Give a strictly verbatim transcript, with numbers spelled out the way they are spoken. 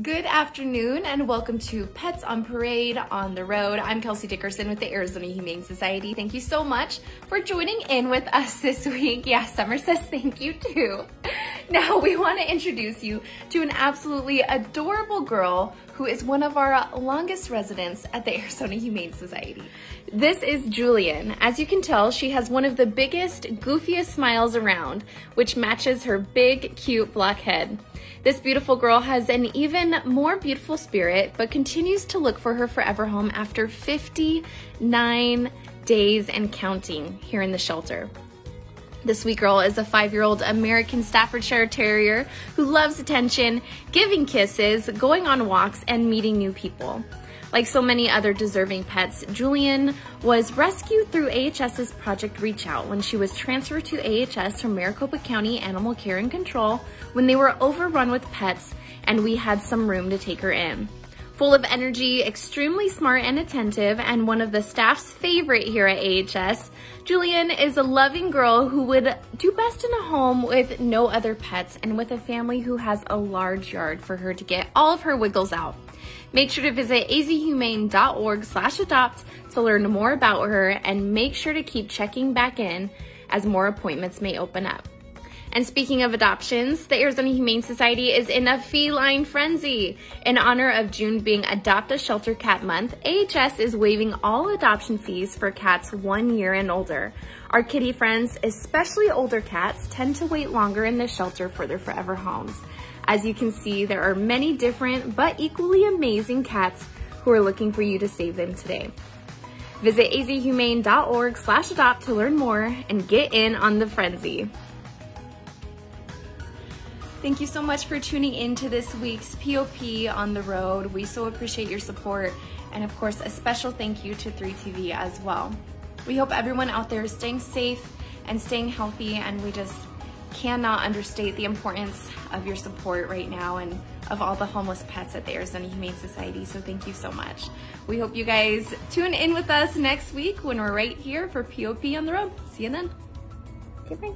Good afternoon and welcome to Pets on Parade on the Road. I'm Kelsey Dickerson with the Arizona Humane Society. Thank you so much for joining in with us this week. Yeah, Summer says thank you too. Now we want to introduce you to an absolutely adorable girl who is one of our longest residents at the Arizona Humane Society. This is Juliann. As you can tell, she has one of the biggest, goofiest smiles around, which matches her big, cute black head. This beautiful girl has an even more beautiful spirit, but continues to look for her forever home after fifty-nine days and counting here in the shelter. This sweet girl is a five-year-old American Staffordshire Terrier who loves attention, giving kisses, going on walks, and meeting new people. Like so many other deserving pets, Juliann was rescued through A H S's Project Reach Out when she was transferred to A H S from Maricopa County Animal Care and Control when they were overrun with pets and we had some room to take her in. Full of energy, extremely smart and attentive, and one of the staff's favorite here at A H S, Juliann is a loving girl who would do best in a home with no other pets and with a family who has a large yard for her to get all of her wiggles out. Make sure to visit a z humane dot org slash adopt to learn more about her, and make sure to keep checking back in as more appointments may open up. And speaking of adoptions, the Arizona Humane Society is in a feline frenzy. In honor of June being Adopt a Shelter Cat Month, A H S is waiving all adoption fees for cats one year and older. Our kitty friends, especially older cats, tend to wait longer in the shelter for their forever homes. As you can see, there are many different but equally amazing cats who are looking for you to save them today. Visit a z humane dot org slash adopt to learn more and get in on the frenzy. Thank you so much for tuning in to this week's P O P on the Road. We so appreciate your support, and of course, a special thank you to three T V as well. We hope everyone out there is staying safe and staying healthy, and we just cannot understate the importance of your support right now and of all the homeless pets at the Arizona Humane Society, so thank you so much. We hope you guys tune in with us next week when we're right here for P O P on the Road. See you then. Goodbye.